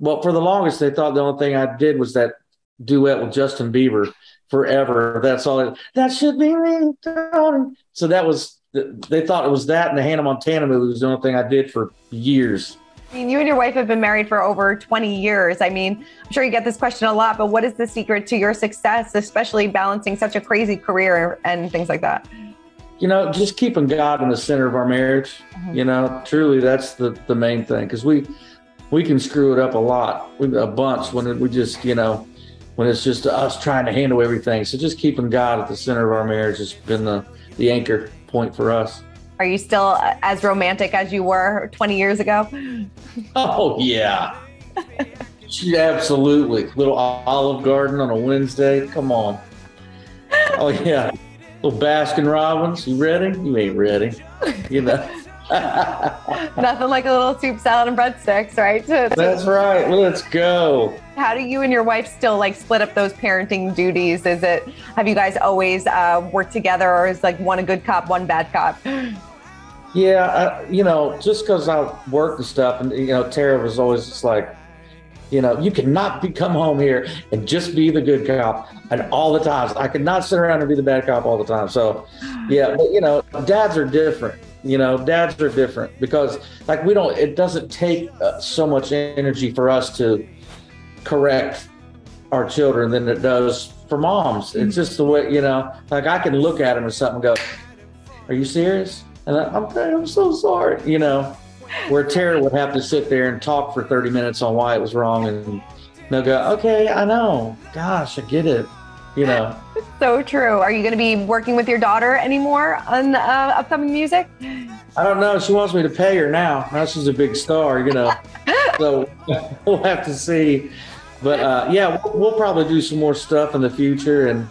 Well, for the longest, they thought the only thing I did was that duet with Justin Bieber forever. That's all. That should be me. So that was, they thought it was that, and the Hannah Montana movie was the only thing I did for years. I mean, you and your wife have been married for over 20 years. I mean, I'm sure you get this question a lot, but what is the secret to your success, especially balancing such a crazy career and things like that? You know, just keeping God in the center of our marriage. Mm-hmm. You know, truly, that's the main thing, because we can screw it up a lot, a bunch, when we just, you know, when it's just us trying to handle everything. So just keeping God at the center of our marriage has been the anchor point for us. Are you still as romantic as you were 20 years ago? Oh, yeah. Absolutely. Little Olive Garden on a Wednesday. Come on. Oh, yeah. Little Baskin Robbins. You ready? You ain't ready. You know. Nothing like a little soup salad and breadsticks, right? That's right. Let's go. How do you and your wife still like split up those parenting duties? Is it, have you guys always worked together, or is like one a good cop, one bad cop? Yeah, you know, just because I worked and stuff, and, you know, Tara was always just like, you know, you cannot come home here and just be the good cop and all the times. I could not sit around and be the bad cop all the time. So, yeah, but, you know, dads are different. You know, dads are different because, like, we don't, it doesn't take so much energy for us to correct our children than it does for moms. It's just the way, you know, like I can look at them or something and go, are you serious? And I'm so sorry, you know, where Tara would have to sit there and talk for 30 minutes on why it was wrong. And they'll go, okay, I know. Gosh, I get it. You know. So true. Are you going to be working with your daughter anymore on upcoming music? I don't know. She wants me to pay her now. Now she's a big star, you know. So we'll have to see. But yeah, we'll probably do some more stuff in the future. And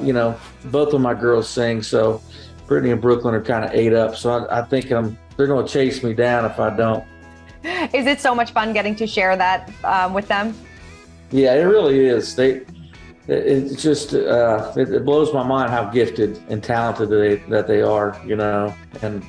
you know, both of my girls sing. So Brittany and Brooklyn are kind of ate up. So I think they're going to chase me down if I don't. Is it so much fun getting to share that with them? Yeah, it really is. It's just, it blows my mind how gifted and talented that they are, you know, and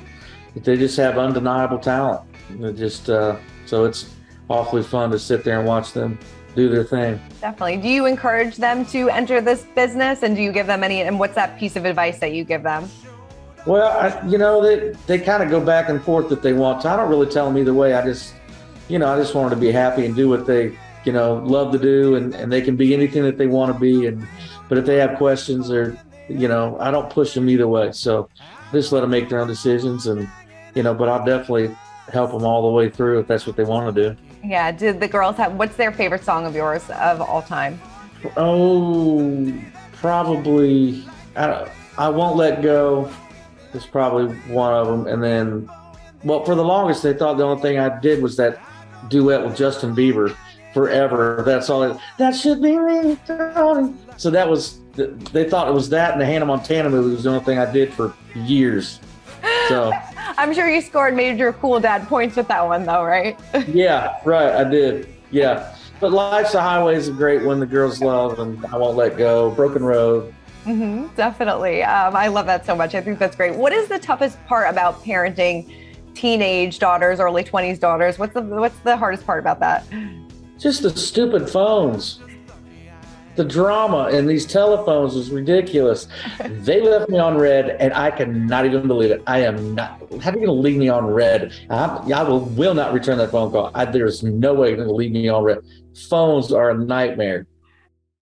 they just have undeniable talent. It just, so it's awfully fun to sit there and watch them do their thing. Definitely. Do you encourage them to enter this business, and do you give them any, and what's that piece of advice that you give them? Well, you know, they kind of go back and forth if they want to. I don't really tell them either way. I just, you know, I just want them to be happy and do what they, you know, love to do, and they can be anything that they want to be. But if they have questions, or, you know, I don't push them either way. So I just let them make their own decisions, and, you know, but I'll definitely help them all the way through if that's what they want to do. Yeah. Did the girls have, what's their favorite song of yours of all time? Oh, probably, I Won't Let Go is probably one of them. And then, well, for the longest, they thought the only thing I did was that duet with Justin Bieber. Forever. That's all. That should be me. So that was. They thought it was that, and the Hannah Montana movie was the only thing I did for years. So I'm sure you scored major cool dad points with that one, though, right? Yeah, right. I did. Yeah, but Life's a Highway is a great one. The girls love, and I Won't Let Go. Broken Road. Mm-hmm, definitely. I love that so much. I think that's great. What is the toughest part about parenting teenage daughters, early 20s daughters? What's the hardest part about that? Just the stupid phones. The drama in these telephones is ridiculous. They left me on red, and I cannot even believe it. I am not. How are you going to leave me on red? I will not return that phone call. There's no way you're going to leave me on red. Phones are a nightmare.